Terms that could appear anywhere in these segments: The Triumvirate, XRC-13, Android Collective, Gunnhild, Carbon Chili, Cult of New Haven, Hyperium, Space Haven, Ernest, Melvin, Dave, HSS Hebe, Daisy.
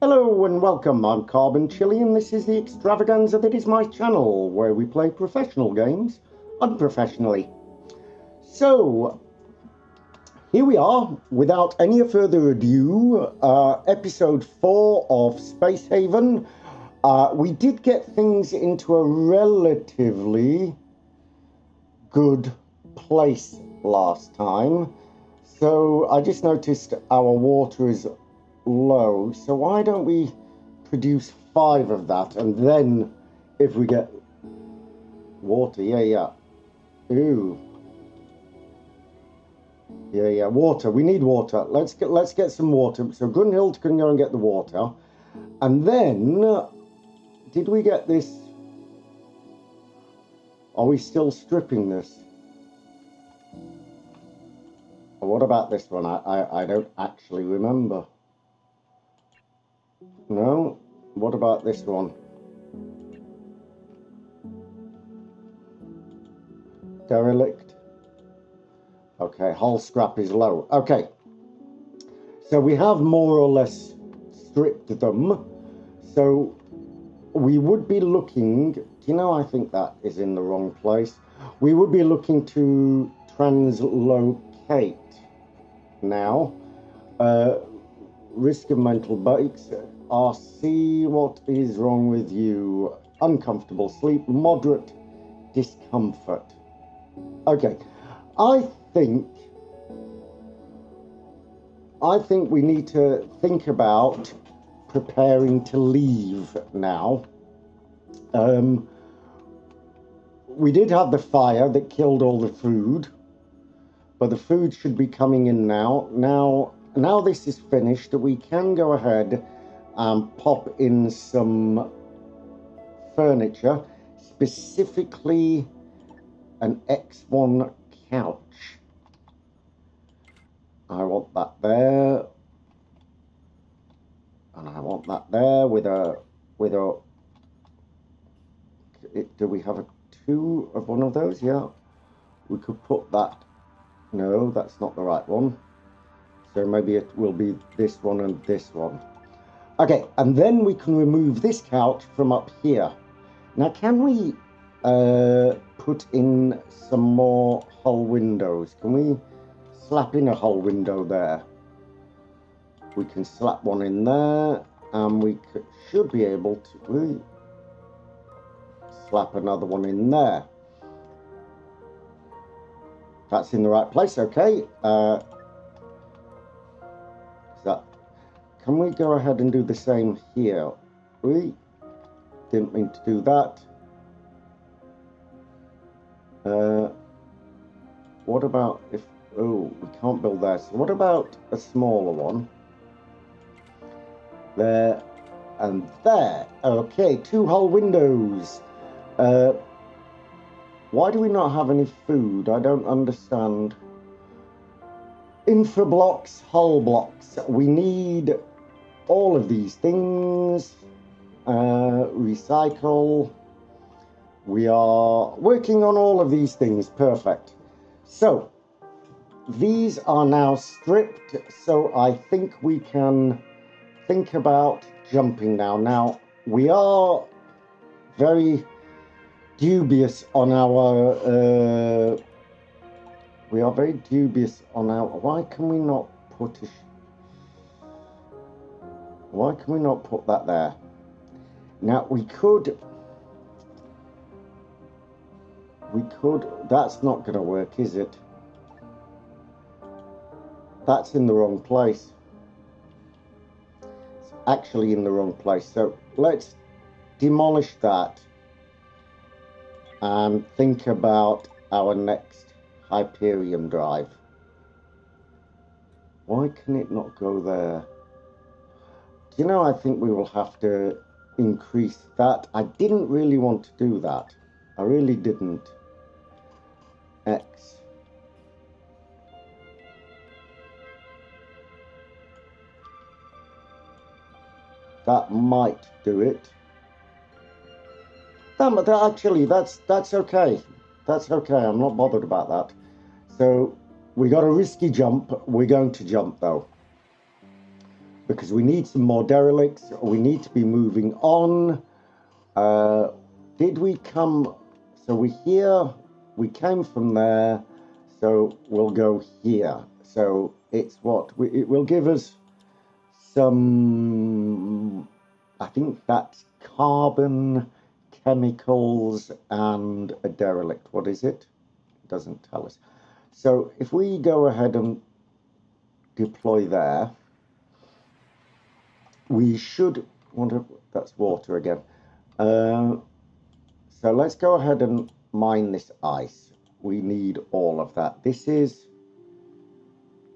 Hello and welcome, I'm Carbon Chili and this is the extravaganza that is my channel, where we play professional games unprofessionally. So, here we are, without any further ado, episode 4 of Space Haven. We did get things into a relatively good place last time. So, I just noticed our water is low, so why don't we produce 5 of that, and then if we get water, ooh, water, we need water, let's get some water, so Gunnhild can go and get the water, and then, did we get this, are we still stripping this? Or what about this one? I don't actually remember. No, what about this one? Derelict. Okay, hull scrap is low. Okay, so we have more or less stripped them. So we would be looking, you know, I think that is in the wrong place. We would be looking to translocate now. Risk of mental breaks. RC, what is wrong with you? Uncomfortable sleep, moderate discomfort. Okay, I think we need to think about preparing to leave now. We did have the fire that killed all the food, but the food should be coming in now. Now this is finished, we can go ahead and pop in some furniture, specifically an X1 couch. I want that there, and I want that there with a. Do we have two of one of those? Yeah, we could put that. No, that's not the right one. So maybe it will be this one and this one. Okay, and then we can remove this couch from up here. Now, can we put in some more hull windows? Can we slap in a hull window there? We can slap one in there, and we should be able to slap another one in there. That's in the right place, okay. Can we go ahead and do the same here? We didn't mean to do that. What about if... Oh, we can't build that. So what about a smaller one? There and there. Okay, 2 hull windows. Why do we not have any food? I don't understand. Infra blocks, hull blocks. We need... all of these things. Recycle. We are working on all of these things. Perfect. So, these are now stripped. So, I think we can think about jumping now. Now, we are very dubious on our... we are very dubious on our... Why can we not put a... Why can we not put that there? Now, we could, that's not going to work, is it? That's in the wrong place. It's actually in the wrong place. So let's demolish that and think about our next Hyperium drive. Why can it not go there? You know, I think we will have to increase that. I didn't really want to do that. I really didn't. X. That might do it. Actually, that's okay. That's okay. I'm not bothered about that. So we got a risky jump. We're going to jump though, because we need some more derelicts. We need to be moving on. Did we come? So we're here. We came from there. So we'll go here. So it's what we, it will give us some. I think that's carbon, chemicals, and a derelict. What is it? It doesn't tell us. So if we go ahead and deploy there, we should want to. That's water again. So let's go ahead and mine this ice. We need all of that. This is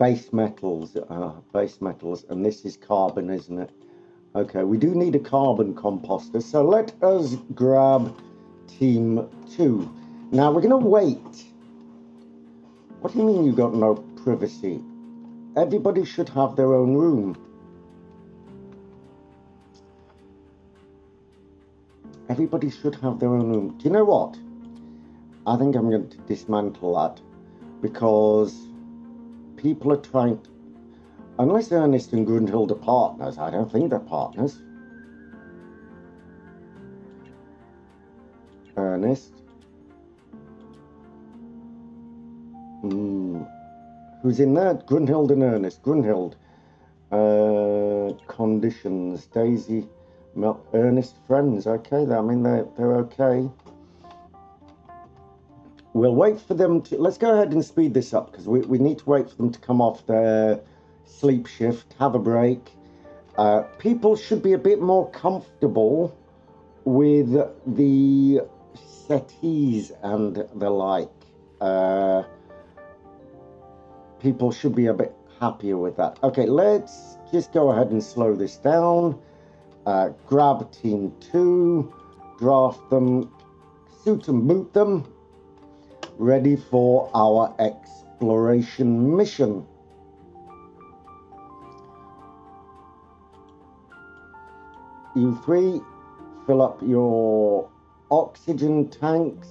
base metals, and this is carbon, isn't it? Okay, we do need a carbon composter. So let us grab team 2. Now we're going to wait. What do you mean you got no privacy? Everybody should have their own room. Everybody should have their own room. Do you know what? I think I'm going to dismantle that, because people are trying to, unless Ernest and Gunnhild are partners. I don't think they're partners. Ernest. Who's in there? Gunnhild and Ernest. Gunnhild. Conditions. Daisy. Ernest friends. Okay, I mean they're okay. We'll wait for them to. Let's go ahead and speed this up, because we need to wait for them to come off their sleep shift, have a break. People should be a bit more comfortable with the settees and the like. People should be a bit happier with that. Okay, let's just go ahead and slow this down. Grab team 2, draft them, suit and boot them, ready for our exploration mission. You 3, fill up your oxygen tanks,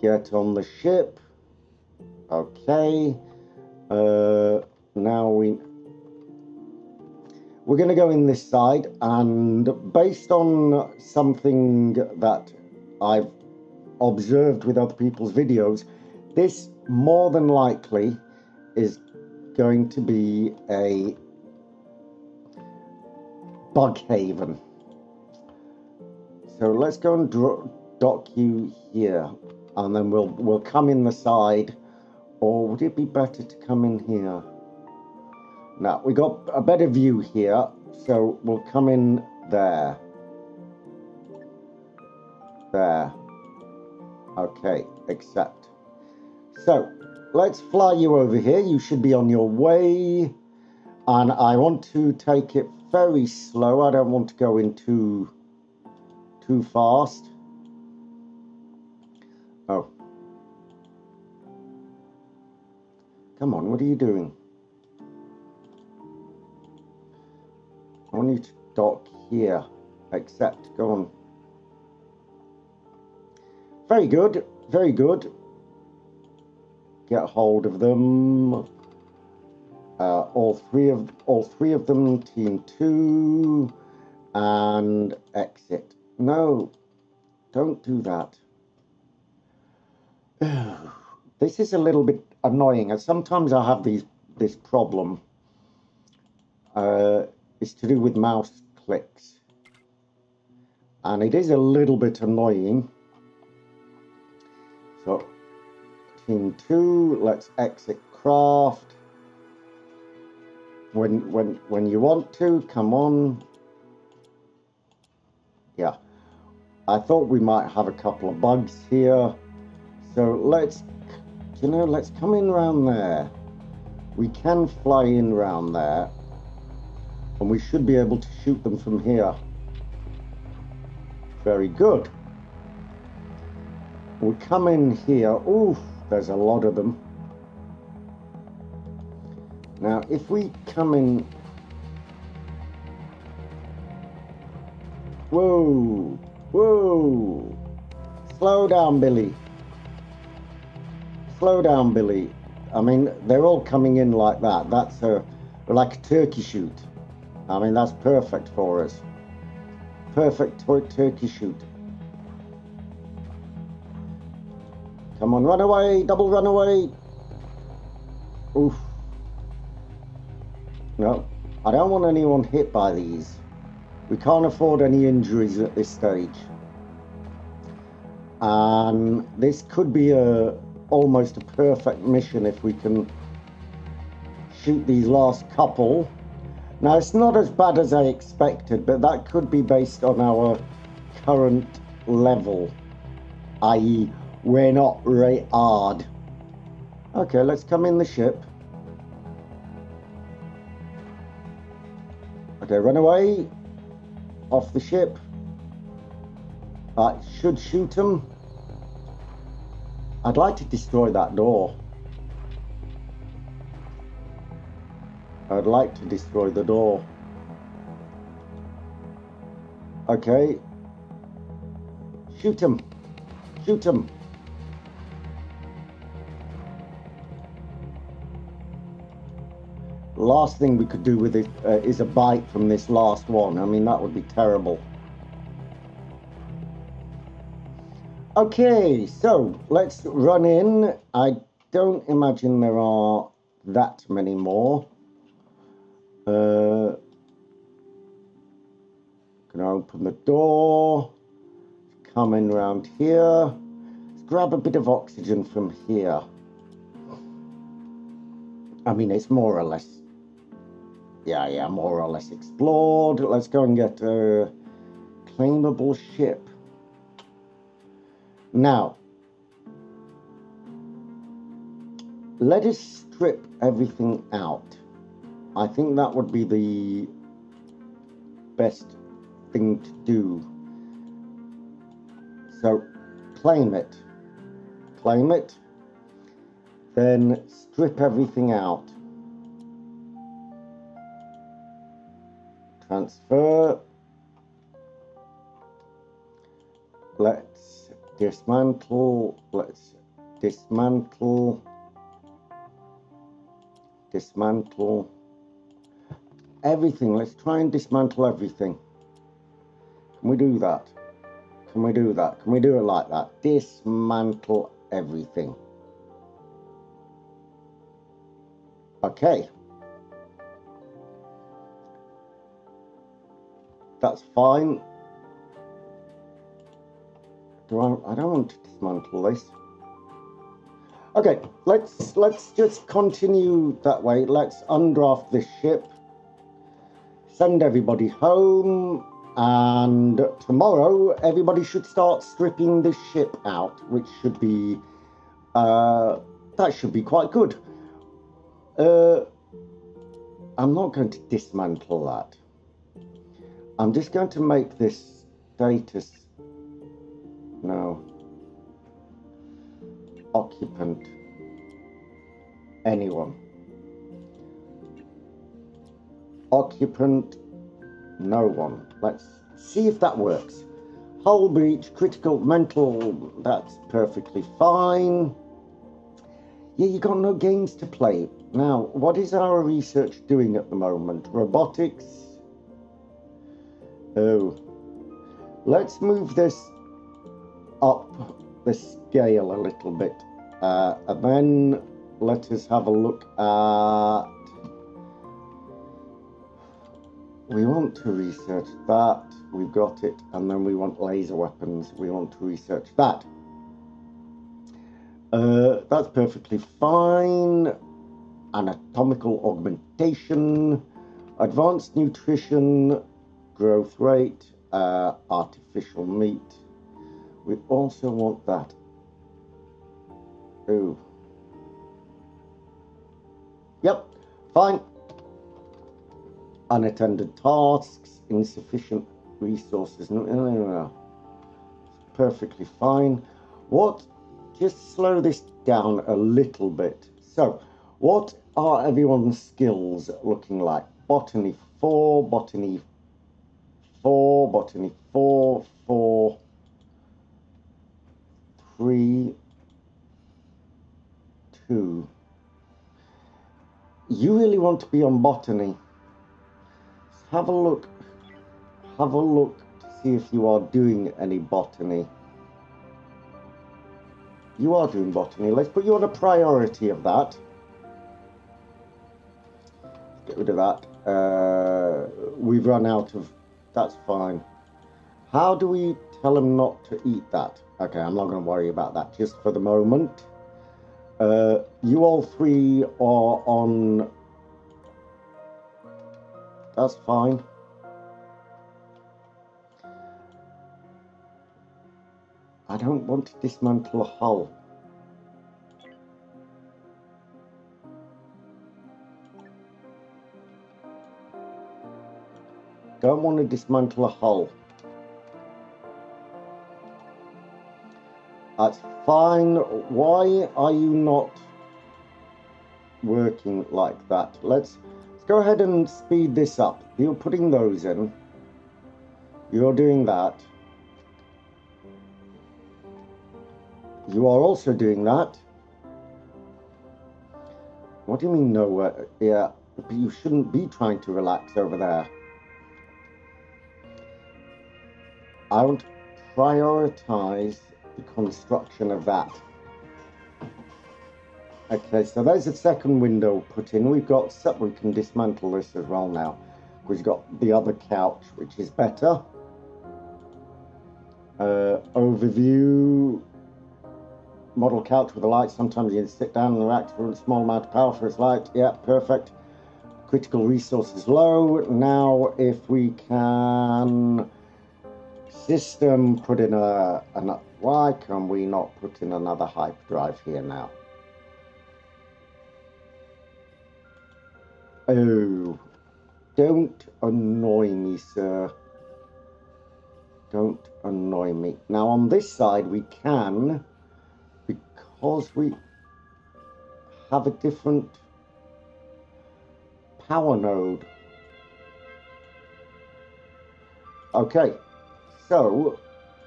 get on the ship. Okay, now we're going to go in this side, and based on something that I've observed with other people's videos, this more than likely is going to be a bug haven. So let's go and dock you here, and then we'll come in the side. Or would it be better to come in here? Now, we got a better view here, so we'll come in there. There. Okay, accept. So, let's fly you over here. You should be on your way. And I want to take it very slow. I don't want to go in too fast. Oh. Come on, what are you doing? I want you to dock here. Accept. Go on. Very good. Very good. Get hold of them. All three of them. Team 2. And exit. No. Don't do that. This is a little bit annoying. And sometimes I have this problem. It's to do with mouse clicks, and it is a little bit annoying. So team 2, let's exit craft when you want to. Come on. Yeah, I thought we might have a couple of bugs here, so let's come in round there. We can fly in round there, and we should be able to shoot them from here. Very good. We'll come in here. Ooh, there's a lot of them. Now, if we come in... Whoa! Whoa! Slow down, Billy. Slow down, Billy. I mean, they're all coming in like that. That's like a turkey shoot. I mean, that's perfect for us. Perfect turkey shoot. Come on, run away, double run away. Oof. No, I don't want anyone hit by these. We can't afford any injuries at this stage. And this could be almost a perfect mission if we can shoot these last couple. Now, it's not as bad as I expected, but that could be based on our current level, i.e. we're not right hard. Okay, let's come in the ship. Okay, run away. Off the ship. That should shoot them. I'd like to destroy that door. I'd like to destroy the door. Okay. Shoot him. Shoot him. Last thing we could do with it is a bite from this last one. I mean, that would be terrible. Okay, so let's run in. I don't imagine there are that many more. Can I open the door? Come in round here. Let's grab a bit of oxygen from here. I mean, it's more or less... Yeah, more or less explored. Let's go and get a claimable ship. Now, let us strip everything out. I think that would be the best thing to do. So, claim it. Claim it. Then strip everything out. Transfer. Let's dismantle. Let's dismantle. Dismantle. Everything. Let's try and dismantle everything. Can we do that? Can we do that? Can we do it like that? Dismantle everything. Okay. That's fine. I don't want to dismantle this. Okay, let's just continue that way. Let's undraft this ship. Send everybody home, and tomorrow everybody should start stripping this ship out, which should be that should be quite good. I'm not going to dismantle that. I'm just going to make this status no occupant anyone. Occupant no one. Let's see if that works. Hull breach, critical, mental, that's perfectly fine. Yeah, you got no games to play. Now, what is our research doing at the moment? Robotics. Oh. Let's move this up the scale a little bit. And then let us have a look at... We want to research that. We've got it. And then we want laser weapons. We want to research that. That's perfectly fine. Anatomical augmentation, advanced nutrition, growth rate, artificial meat. We also want that. Ooh. Yep, fine. Unattended tasks, insufficient resources. No. It's perfectly fine. What? Just slow this down a little bit. So, what are everyone's skills looking like? Botany 4, Botany 4, botany 4, 4, 3, 2. You really want to be on botany. Let's have a look. Have a look to see if you are doing any botany. You are doing botany. Let's put you on a priority of that. Get rid of that. We've run out of... That's fine. How do we tell him not to eat that? Okay, I'm not going to worry about that just for the moment. You all three are on... That's fine. I don't want to dismantle a hull. Don't want to dismantle a hull. That's fine. Why are you not working like that? Let's go ahead and speed this up. You're putting those in. You're doing that. You are also doing that. What do you mean nowhere? Yeah, but you shouldn't be trying to relax over there. I want to prioritize the construction of that. Okay, so there's a second window put in. We've got, we can dismantle this as well now. We've got the other couch, which is better. Overview. Model couch with a light. Sometimes you sit down and react for a small amount of power for its light. Yeah, perfect. Critical resource is low. Now if we can system put in a why can we not put in another hyperdrive here now? Oh, don't annoy me, sir. Don't annoy me. Now on this side we can, because we have a different power node. Okay, so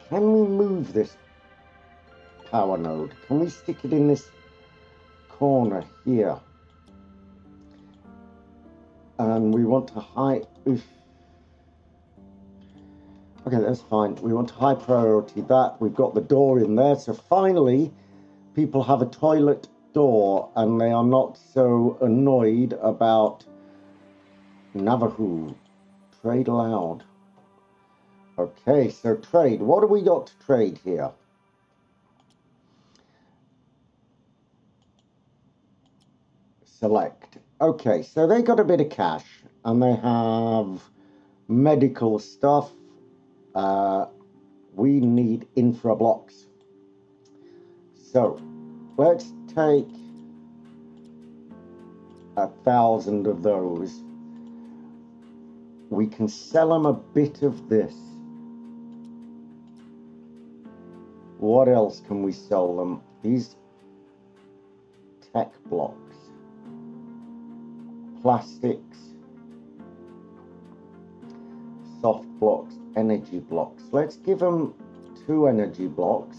can we move this power node? Can we stick it in this corner here? And we want to high... Oof. Okay, that's fine. We want to high priority that. We've got the door in there, so finally... people have a toilet door and they are not so annoyed about Navajo. Trade allowed. Okay, so trade. What have we got to trade here? Select. Okay, so they got a bit of cash and they have medical stuff. We need infra blocks. So, let's take 1,000 of those. We can sell them a bit of this. What else can we sell them? These tech blocks. Plastics. Soft blocks. Energy blocks. Let's give them 2 energy blocks.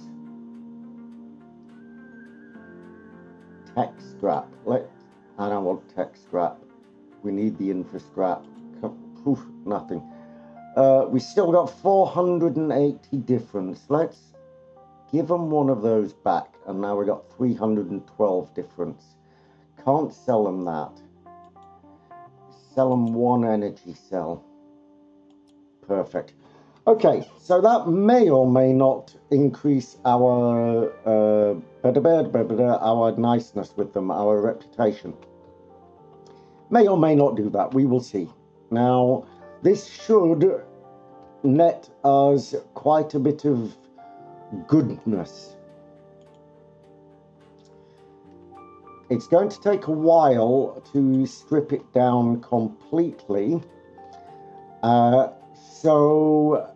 Tech scrap. I don't want tech scrap. We need the infra scrap. Poof, nothing. We still got 480 difference. Let's give them one of those back. And now we got 312 difference. Can't sell them that. Sell them 1 energy cell. Perfect. Okay, so that may or may not increase our niceness with them, our reputation. May or may not do that, we will see. Now, this should net us quite a bit of goodness. It's going to take a while to strip it down completely. So...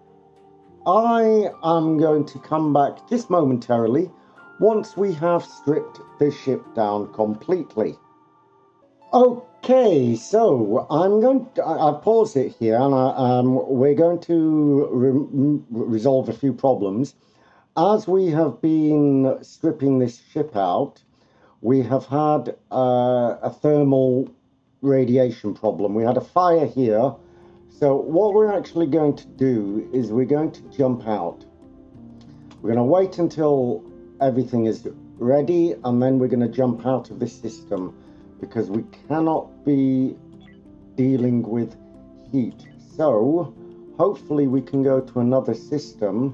I am going to come back just momentarily once we have stripped the ship down completely. Okay, so I'm going to I'll pause it here, and we're going to resolve a few problems. As we have been stripping this ship out, we have had a thermal radiation problem. We had a fire here. So what we're actually going to do is we're going to jump out. We're going to wait until everything is ready, and then we're going to jump out of this system, because we cannot be dealing with heat. So hopefully we can go to another system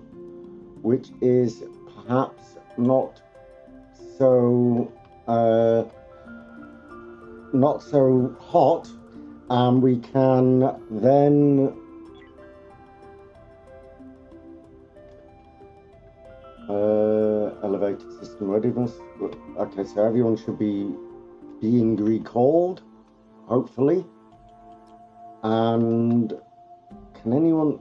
which is perhaps not so not so hot, and we can then elevated system readiness. Okay, so everyone should be being recalled, hopefully. And can anyone?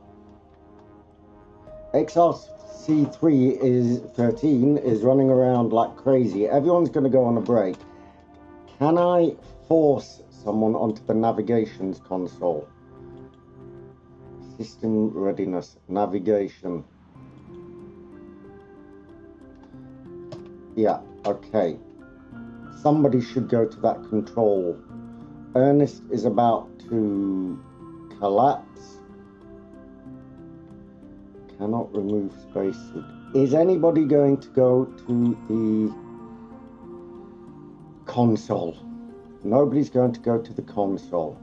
XRC-13 is running around like crazy. Everyone's going to go on a break. Can I force someone onto the navigations console? System readiness, navigation. Yeah, okay. Somebody should go to that control. Ernest is about to collapse. Cannot remove spacesuit. Is anybody going to go to the console? Nobody's going to go to the console.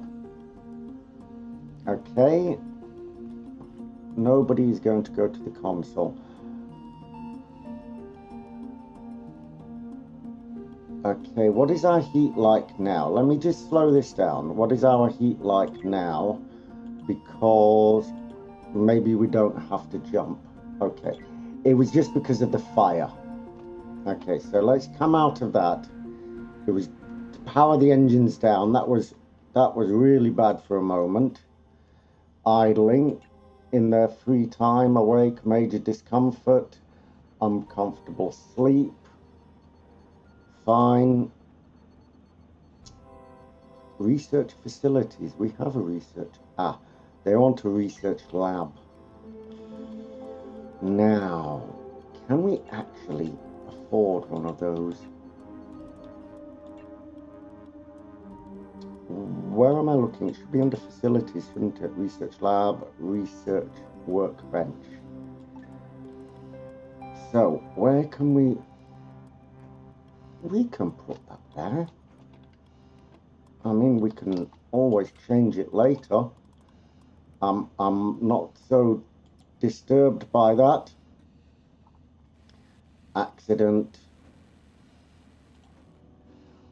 Okay. Nobody's going to go to the console. Okay, what is our heat like now? Let me just slow this down. What is our heat like now? Because maybe we don't have to jump. Okay, it was just because of the fire. Okay, so let's come out of that. It was to power the engines down. That was really bad for a moment. Idling in their free time, awake, major discomfort, uncomfortable sleep. Fine. Research facilities. We have a research. Ah, they want a research lab. Now, can we actually afford one of those? Where am I looking? It should be under facilities, shouldn't it? Research lab, research workbench. So, where can we... We can put that there. I mean, we can always change it later. I'm not so disturbed by that. Accident.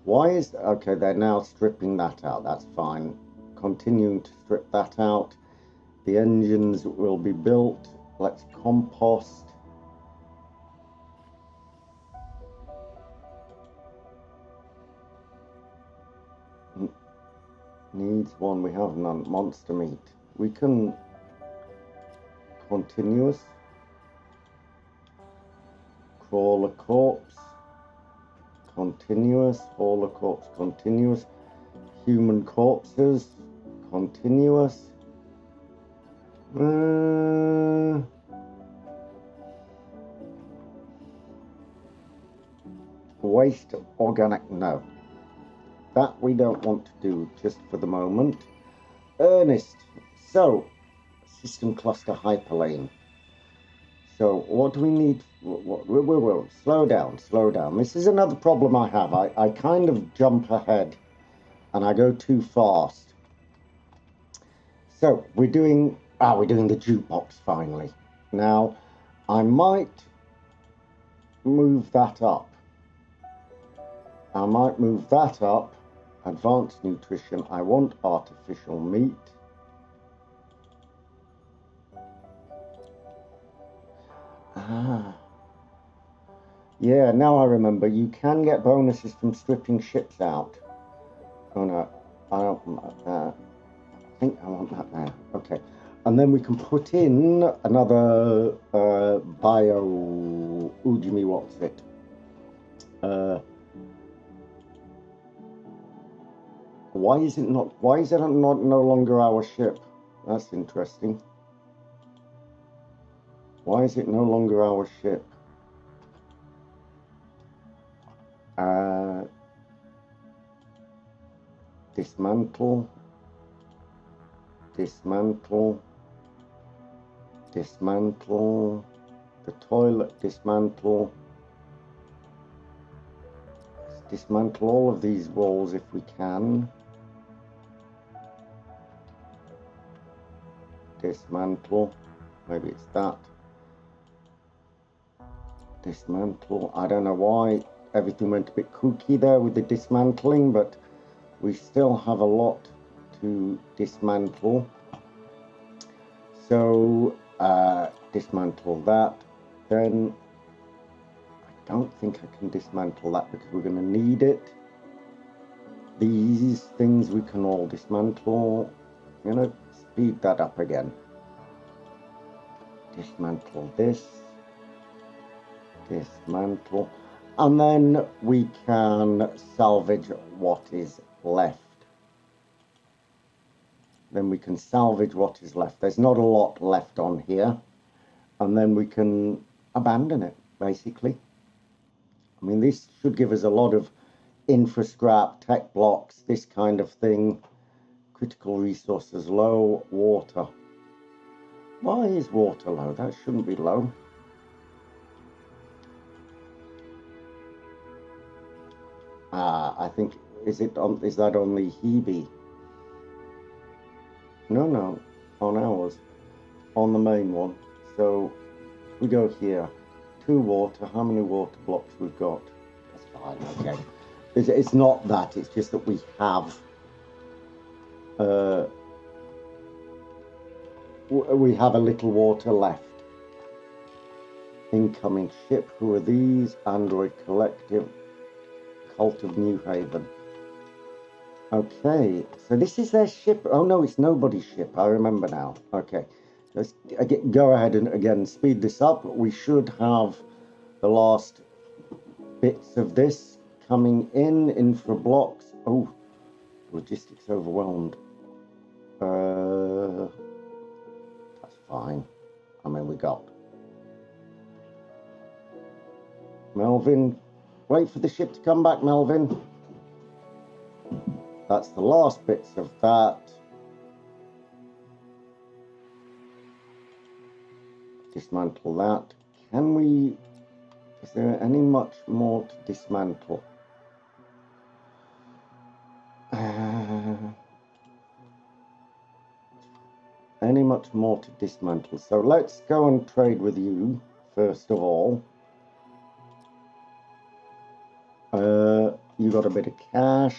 Why is... Okay, they're now stripping that out. That's fine. Continuing to strip that out. The engines will be built. Let's compost. Needs one, we have none. Monster meat. We can continuous crawler corpse, continuous hauler corpse, continuous human corpses, continuous. Waste organic, no. That we don't want to do just for the moment. Ernest, so system cluster hyperlane. So what do we need? We'll slow down, slow down. This is another problem I have. I kind of jump ahead and I go too fast. So we're doing, we're doing the jukebox finally. Now I might move that up. I might move that up. Advanced nutrition. I want artificial meat. Ah. Yeah, now I remember. You can get bonuses from stripping ships out. Oh no, I don't want that. I think I want that now. Okay. And then we can put in another bio... Ujimi, what's it? Why is it not? Why is it not no longer our ship? That's interesting. Why is it no longer our ship? Dismantle. Dismantle. Dismantle. The toilet. Dismantle. Let's dismantle all of these walls if we can. Dismantle. Maybe it's that. Dismantle. I don't know why everything went a bit kooky there with the dismantling, but we still have a lot to dismantle. So dismantle that. Then I don't think I can dismantle that because we're going to need it. These things we can all dismantle. You know, speed that up again. Dismantle this. Dismantle. And then we can salvage what is left. Then we can salvage what is left. There's not a lot left on here. And then we can abandon it, basically. I mean, this should give us a lot of infra scrap, tech blocks, this kind of thing. Critical resources low, water. Why is water low? That shouldn't be low. I think, is that only Hebe? No, on ours, on the main one. So we go here, 2 water, how many water blocks we've got? That's fine, okay. It's not that, it's just that we have, a little water left. Incoming ship, who are these? Android Collective. Cult of New Haven. Okay, so this is their ship. Oh no, it's nobody's ship. I remember now. Okay, let's go ahead and again speed this up. We should have the last bits of this coming in. Infra blocks. Oh, logistics overwhelmed. That's fine. I mean, we got Melvin. Wait for the ship to come back, Melvin. That's the last bits of that. Dismantle that. Can we... Is there any much more to dismantle? Any much more to dismantle? So let's go and trade with you, first of all. You got a bit of cash.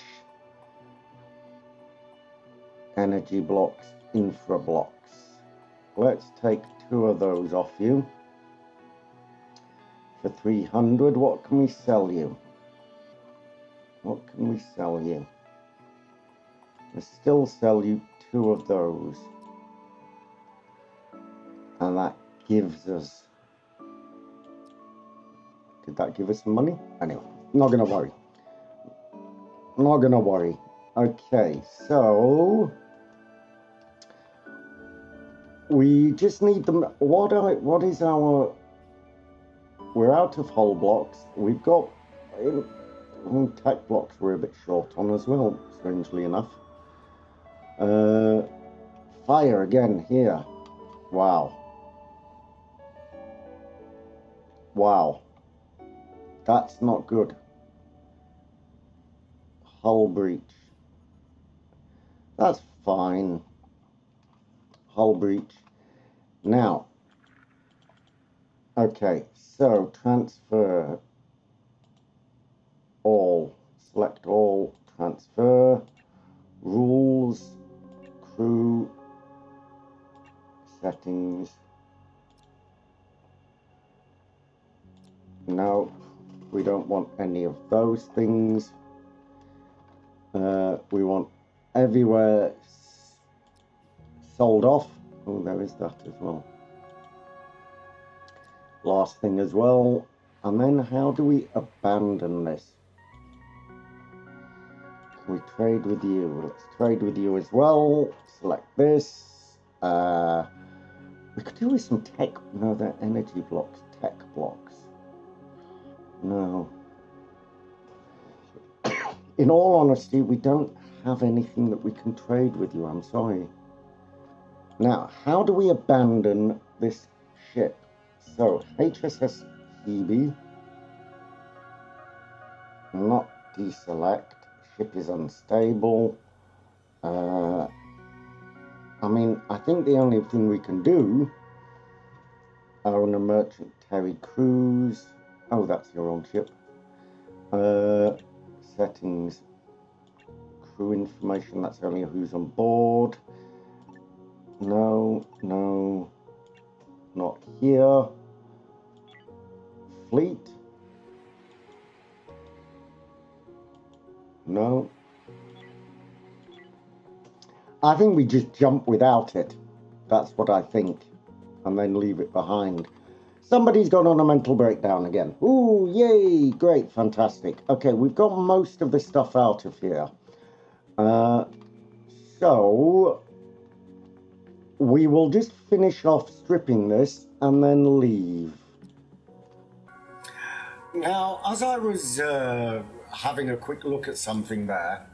Energy blocks, infra blocks. Let's take 2 of those off you. For 300, what can we sell you? What can we sell you? I still sell you 2 of those. And that gives us... Did that give us some money? Anyway. Not gonna worry. Not gonna worry. Okay, so we just need them. What is our? We're out of hull blocks. We've got tech blocks. We're a bit short on as well, strangely enough. Fire again here. Wow. Wow. That's not good. Hull breach. That's fine. Hull breach. Now. Okay. So transfer. All. Select all. Transfer. Rules. Crew. Settings. No. We don't want any of those things. We want everywhere sold off. Oh, there is that as well. Last thing as well. And then how do we abandon this? we trade with you. Let's trade with you as well. Select this. We could do with some tech. No, they're energy blocks. Tech blocks. No. In all honesty, we don't have anything that we can trade with you. I'm sorry. Now, how do we abandon this ship? So, HSS Hebe. Not deselect. Ship is unstable. I mean, I think the only thing we can do are on a merchant Terry cruise. Oh, that's your old ship. Settings. Crew information. That's only who's on board. No, no, not here. Fleet. No. I think we just jump without it. That's what I think. And then leave it behind. Somebody's gone on a mental breakdown again. Ooh, yay, great, fantastic. Okay, we've got most of the stuff out of here. So we will just finish off stripping this and then leave. Now, as I was having a quick look at something there,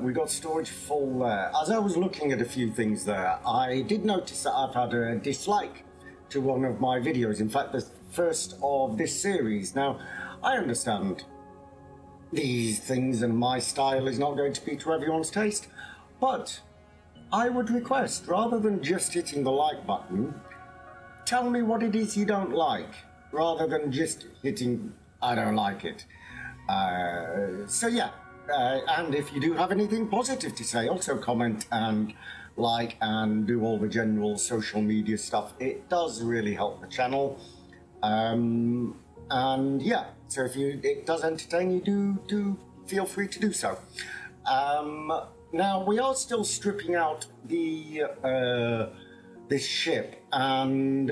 we got storage full there. As I was looking at a few things there, I did notice that I've had a dislike to one of my videos. In fact, the first of this series. Now, I understand these things and my style is not going to be to everyone's taste, but I would request, rather than just hitting the like button, tell me what it is you don't like, rather than just hitting, I don't like it. So yeah, and if you do have anything positive to say, also comment and like and do all the general social media stuff. It does really help the channel. And yeah, so if it does entertain you, do feel free to do so. Now, we are still stripping out the this ship, and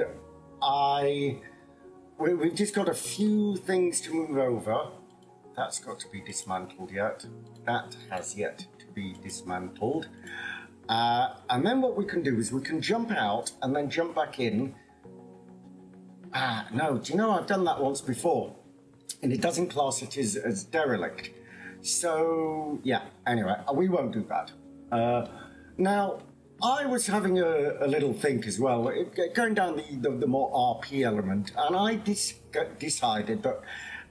we've just got a few things to move over. That's got to be dismantled yet. That has yet to be dismantled. And then what we can do is we can jump out and then jump back in. Ah, no, do you know, I've done that once before, and it doesn't class it as derelict. So, yeah, anyway, we won't do that. Now, I was having a little think as well, going down the more RP element, and I decided that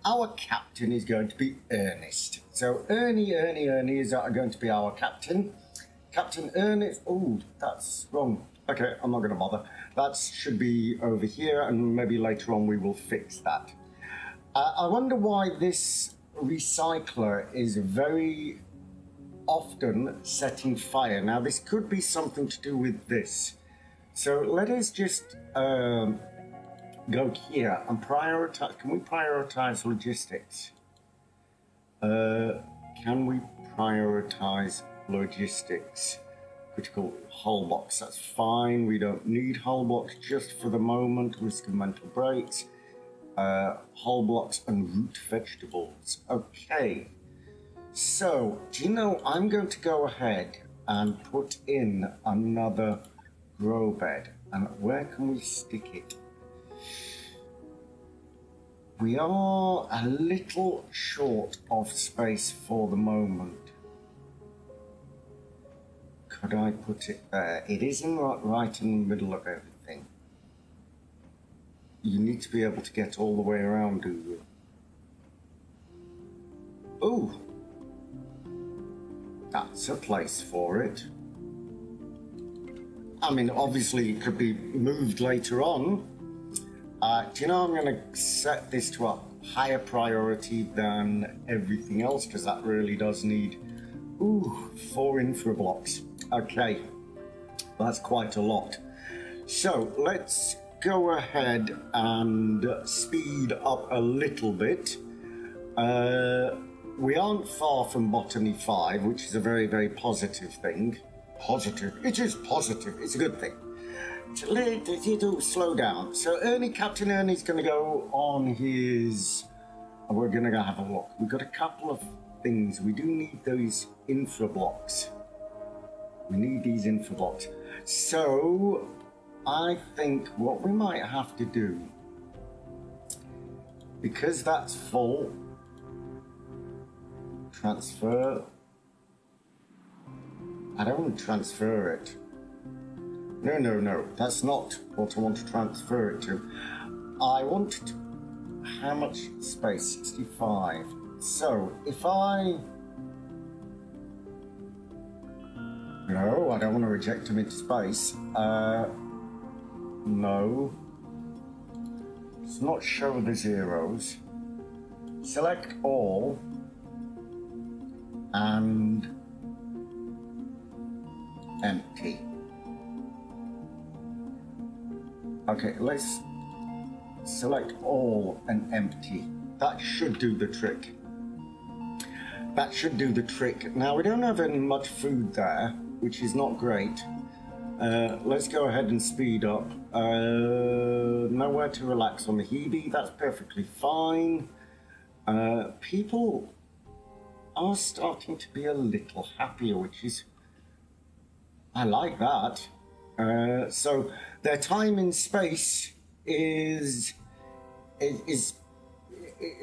our captain is going to be Ernest. So, Ernie is going to be our captain. Captain Ernest, oh, that's wrong. Okay, I'm not going to bother. That should be over here, and maybe later on we will fix that. I wonder why this recycler is very often setting fire. Now, this could be something to do with this. So let us just go here and prioritize. Can we prioritize logistics? Can we prioritize logistics? Critical hull box, that's fine. We don't need hull box just for the moment. Risk of mental breaks. Hull blocks and root vegetables. Okay, so do you know, I'm going to go ahead and put in another grow bed. And where can we stick it? We are a little short of space for the moment. Could I put it there? It isn't right in the middle of everything. You need to be able to get all the way around, do you? Oh, that's a place for it. I mean, obviously it could be moved later on. Do you know, I'm going to set this to a higher priority than everything else, because that really does need, ooh, 4 infra blocks. Okay, that's quite a lot. So let's go ahead and speed up a little bit. We aren't far from Botany 5, which is a very, very positive thing. Positive, it is positive, it's a good thing. It'll slow down. So Ernie, Captain Ernie's gonna go on his, we're gonna have a look. We've got a couple of things. We do need those infrablocks. We need these infrablocks. So I think what we might have to do, because that's full, transfer. I don't want to transfer it. No, no, no. That's not what I want to transfer it to. I want to... How much space? 65. So, if I... No, I don't want to reject him into space. No. Let's not show the zeros. Select all. And... empty. Okay, let's select all and empty. That should do the trick. That should do the trick. Now, we don't have any much food there, which is not great. Let's go ahead and speed up. Nowhere to relax on the Hebe. That's perfectly fine. People are starting to be a little happier, which is... I like that. So their time in space is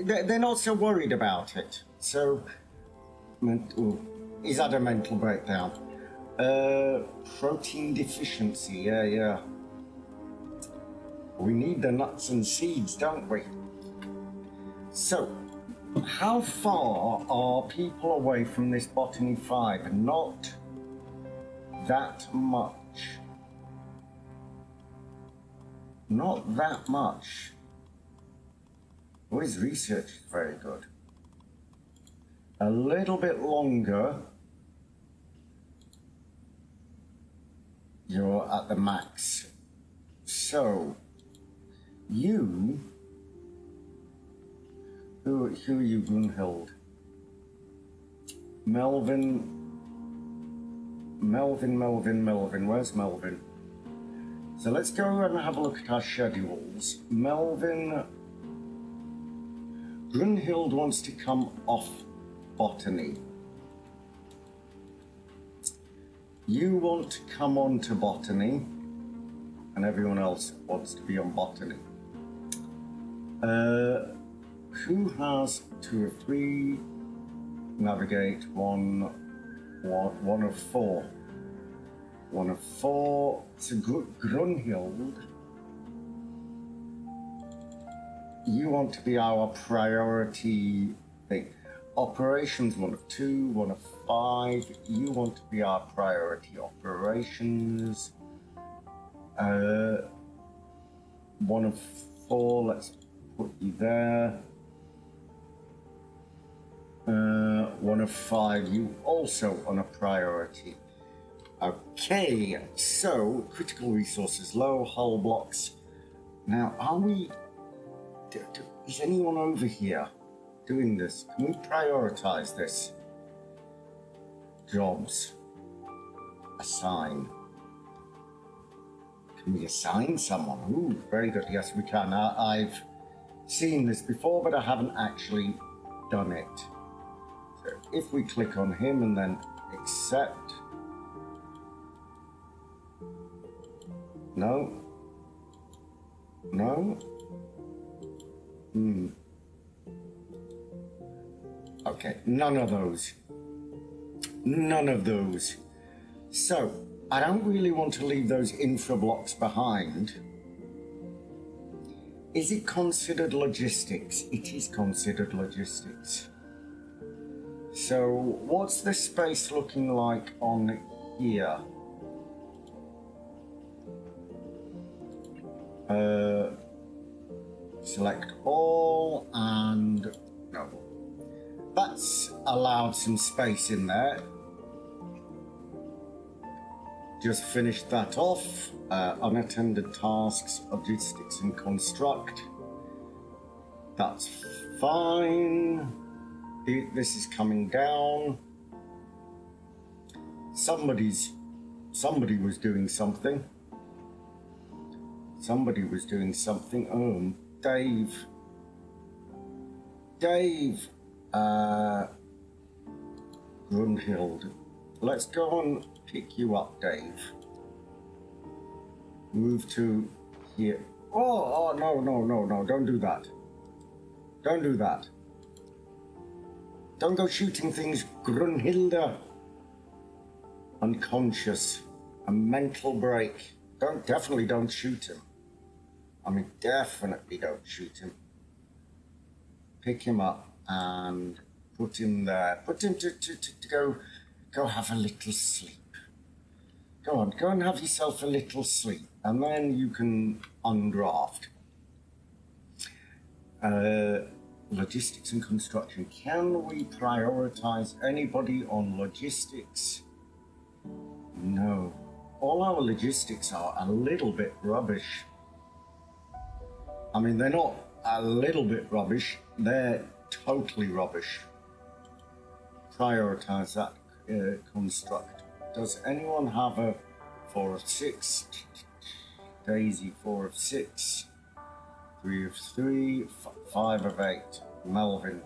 they're not so worried about it. So he's had a mental breakdown. Protein deficiency. Yeah, yeah. We need the nuts and seeds, don't we? So how far are people away from this Botany 5? Not that much. Not that much. Well, his research is very good. A little bit longer. You're at the max. So, you... Who are you, Gunnhild? Melvin. Where's Melvin? So let's go and have a look at our schedules. Melvin... Gunnhild wants to come off Botany. You want to come on to Botany. And everyone else wants to be on Botany. Who has 2 or 3? Navigate 1 of 4. 1 of 4 to Gunnhild. You want to be our priority thing. Operations 1 of 2, 1 of 5. You want to be our priority operations. 1 of 4. Let's put you there. 1 of 5. You also on a priority. Okay, so critical resources low, hull blocks. Now, are we... Is anyone over here doing this? Can we prioritize this? Jobs. Assign. Can we assign someone? Ooh, very good. Yes, we can. I've seen this before, but I haven't actually done it. So if we click on him and then accept... No. No. Hmm. Okay, none of those. None of those. So, I don't really want to leave those infra blocks behind. Is it considered logistics? It is considered logistics. So, what's the space looking like on here? Select all and no. That's allowed some space in there. Just finished that off. Unattended tasks, logistics and construct. That's fine. This is coming down. Somebody was doing something. Somebody was doing something. Dave. Gunnhild. Let's go and pick you up, Dave. Move to here. Oh, oh, no, no, no, no, don't do that. Don't do that. Don't go shooting things, Gunnhilda. Unconscious. A mental break. Definitely don't shoot him. I mean, definitely don't shoot him. Pick him up and put him there. Put him to go have a little sleep. Go on, go and have yourself a little sleep, and then you can undraft. Logistics and construction. Can we prioritize anybody on logistics? No. All our logistics are a little bit rubbish. I mean, they're not a little bit rubbish, they're totally rubbish. Prioritize that construct. Does anyone have a 4 of 6? Daisy, 4 of 6. 3 of 3, 5 of 8. Melvin.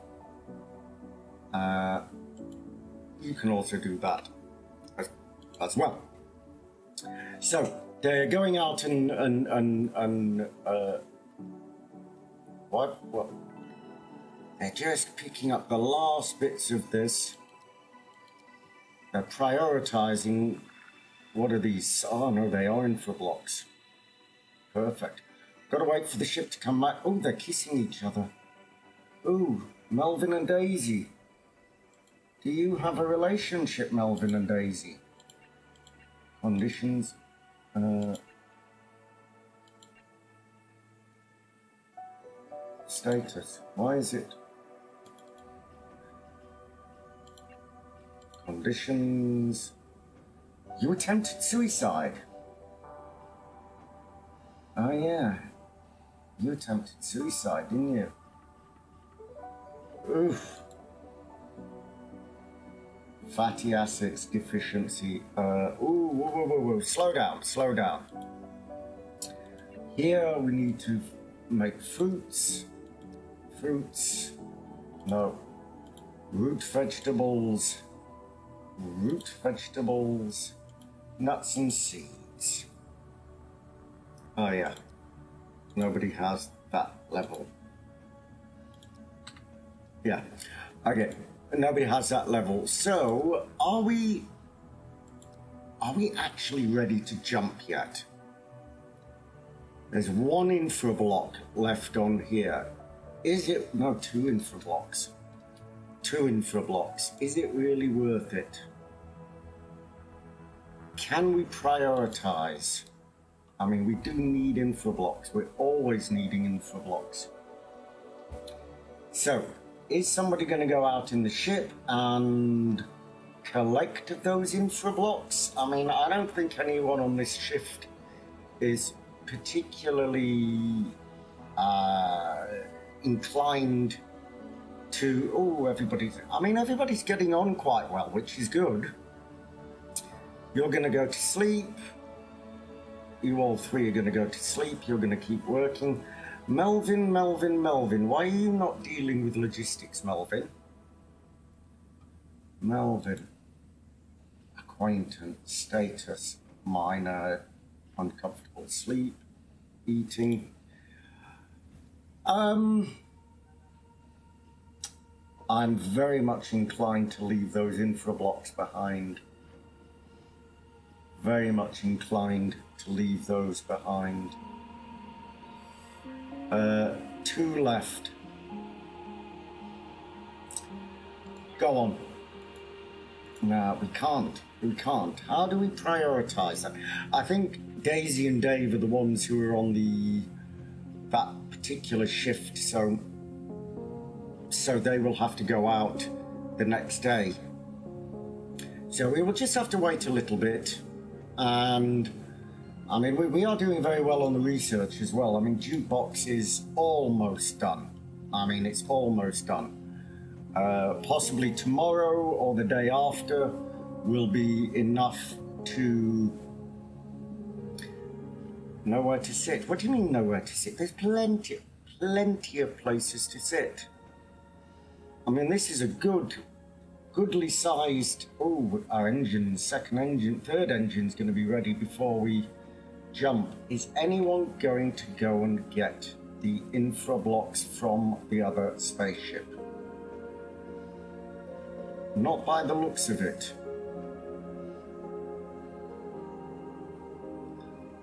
You can also do that as well. So they're going out and what? They're just picking up the last bits of this. They're prioritizing. What are these? Oh no, they are infra blocks. Perfect. Got to wait for the ship to come back. Oh, they're kissing each other. Ooh, Melvin and Daisy. Do you have a relationship, Melvin and Daisy? Conditions. Status. Why is it? Conditions. You attempted suicide. Oh yeah. You attempted suicide, didn't you? Oof. Fatty acids deficiency. Ooh, whoa, whoa, whoa, whoa. Slow down, slow down. Here we need to make fruits. Fruits. No. Root vegetables. Root vegetables. Nuts and seeds. Oh yeah. Nobody has that level. Yeah. Okay. Nobody has that level. So, are we actually ready to jump yet? There's one infra block left on here. Is it? No, 2 infra blocks. 2 infra blocks. Is it really worth it? Can we prioritize? I mean, we do need infra blocks. We're always needing infra blocks. So, is somebody going to go out in the ship and collect those infra blocks? I mean, I don't think anyone on this shift is particularly inclined to... Oh, everybody's... I mean, everybody's getting on quite well, which is good. You're going to go to sleep. You all three are going to go to sleep. You're going to keep working. Melvin, Melvin, Melvin, why are you not dealing with logistics, Melvin? Melvin, acquaintance, status, minor, uncomfortable sleep, eating. I'm very much inclined to leave those infra blocks behind. Very much inclined to leave those behind. 2 left. Go on. No, we can't. We can't. How do we prioritize that? I think Daisy and Dave are the ones who are on that particular shift, so they will have to go out the next day. So we will just have to wait a little bit. And I mean, we are doing very well on the research as well. I mean, Jukebox is almost done. I mean, it's almost done. Possibly tomorrow or the day after will be enough to know where to sit. What do you mean, know where to sit? There's plenty of places to sit. I mean, this is a good, goodly sized... Oh, our engine, second engine, third engine's going to be ready before we jump. Is anyone going to go and get the infra blocks from the other spaceship? Not by the looks of it.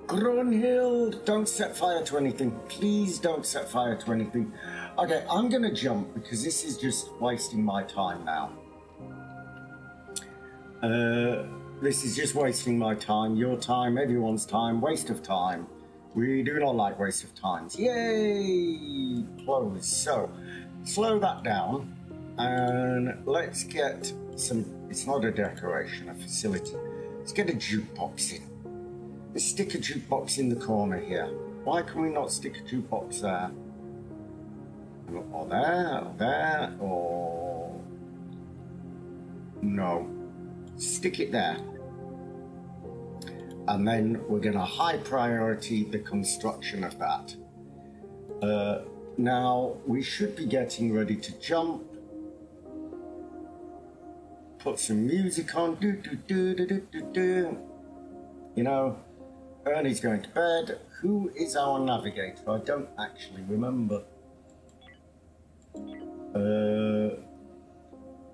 Gunnhild, don't set fire to anything. Please don't set fire to anything. Okay, I'm going to jump because this is just wasting my time now. This is just wasting my time, your time, everyone's time, waste of time. We do not like waste of times. Yay! Close. So, slow that down and let's get some... It's not a decoration, a facility. Let's get a jukebox in. Let's stick a jukebox in the corner here. Why can we not stick a jukebox there? Or there, or there, or... No. Stick it there. And then we're going to high priority the construction of that. Now, we should be getting ready to jump. Put some music on. Do, do, do, do, do, do, do. You know... Ernie's going to bed. Who is our navigator? I don't actually remember.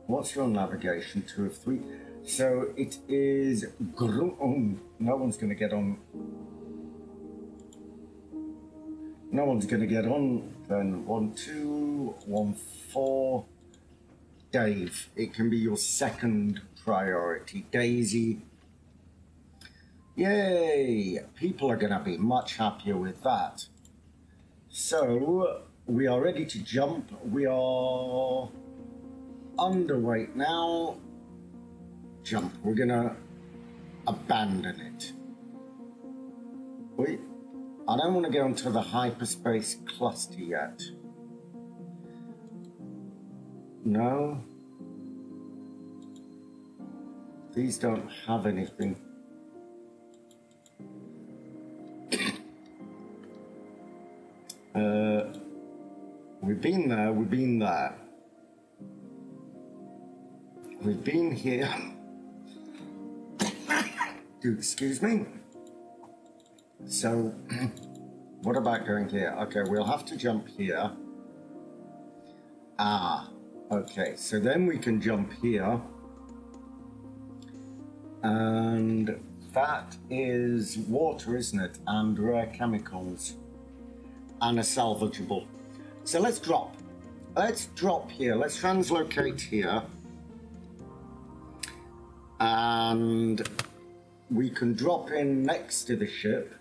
What's your navigation? 2 of 3. So it is... No one's going to get on. No one's going to get on. Then 1, 2, 1, 4. Dave. It can be your second priority. Daisy. Yay! People are going to be much happier with that. So, we are ready to jump. We are underweight now. Jump. We're going to abandon it. Wait. I don't want to go into the hyperspace cluster yet. No. These don't have anything. We've been there, we've been there. We've been here. Do excuse me. So, what about going here? Okay, we'll have to jump here. Ah, okay. So then we can jump here. And that is water, isn't it? And rare chemicals. And a salvageable. So let's drop. Let's drop here. Let's translocate here. And we can drop in next to the ship.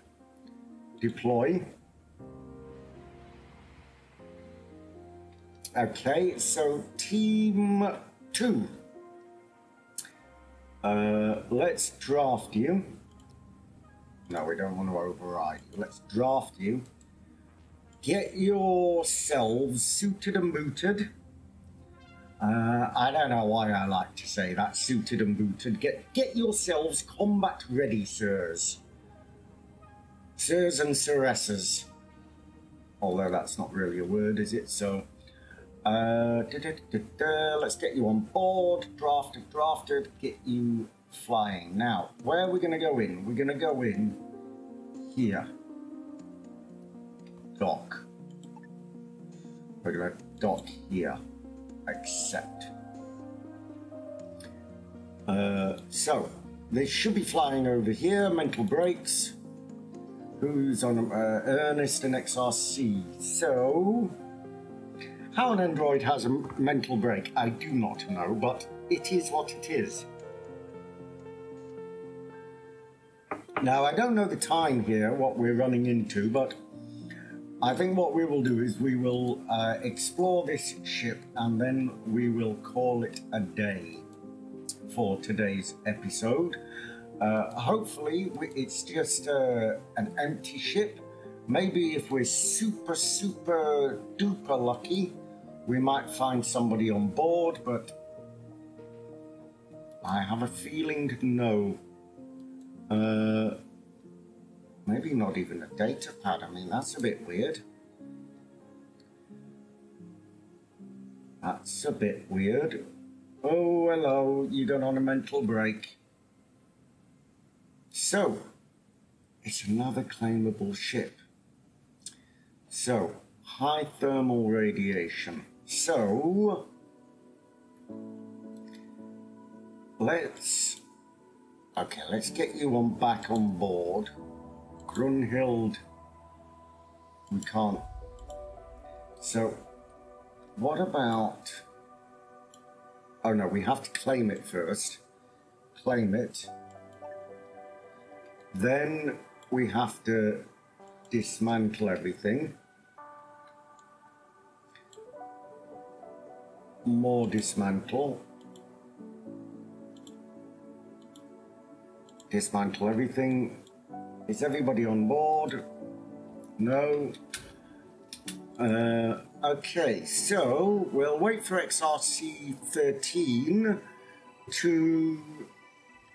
Deploy. Okay, so Team 2. Let's draft you. No, we don't want to override. Let's draft you. Get yourselves suited and booted. I don't know why I like to say that, suited and booted. Get yourselves combat ready, sirs. Sirs and siresses. Although that's not really a word, is it? So, let's get you on board. Drafted, drafted. Get you flying. Now, where are we going to go in? We're going to go in here. Dock. We're going to dock here. Accept. So, they should be flying over here. Mental breaks. Who's on Ernest and XRC? So, how an android has a mental break, I do not know, but it is what it is. Now, I don't know the time here, what we're running into, but I think what we will do is we will explore this ship and then we will call it a day for today's episode. Hopefully it's just an empty ship. Maybe if we're super, super duper lucky, we might find somebody on board, but I have a feeling no. Maybe not even a data pad. I mean, that's a bit weird. Oh, hello, you got on a mental break. So, it's another claimable ship. So, high thermal radiation. So, let's get you on back on board. Gunnhild, we can't. So, what about... Oh no, we have to claim it first. Claim it. Then we have to dismantle everything. More dismantle. Dismantle everything. Is everybody on board? No. Okay, so we'll wait for XRC-13 to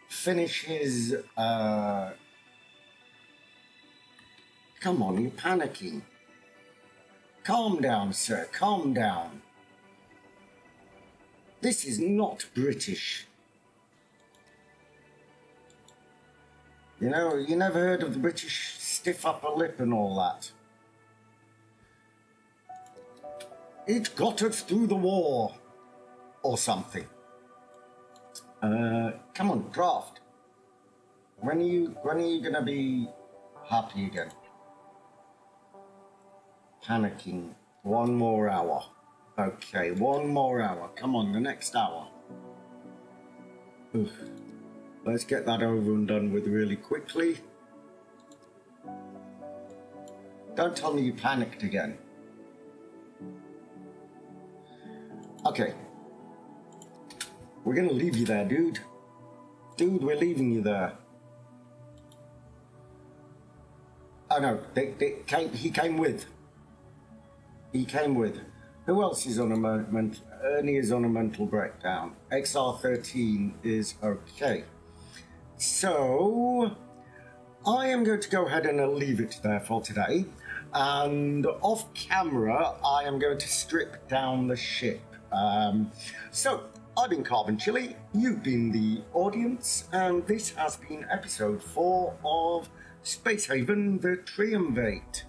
finish his... Come on, you're panicking. Calm down, sir, calm down. This is not British. You know, you never heard of the British stiff upper lip and all that. It got us through the war, or something. Come on, draft. When are you gonna be happy again? Panicking. One more hour. Okay, one more hour. Come on, the next hour. Oof. Let's get that over and done with really quickly. Don't tell me you panicked again. Okay, we're gonna leave you there, dude. Dude, we're leaving you there. Oh no, he came with. Who else is on a mental? Ernie is on a mental breakdown. XR13 is okay. So, I am going to go ahead and I'll leave it there for today. And off camera, I am going to strip down the ship. So, I've been Carbon Chili, you've been the audience, and this has been episode 4 of Space Haven, the Triumvirate.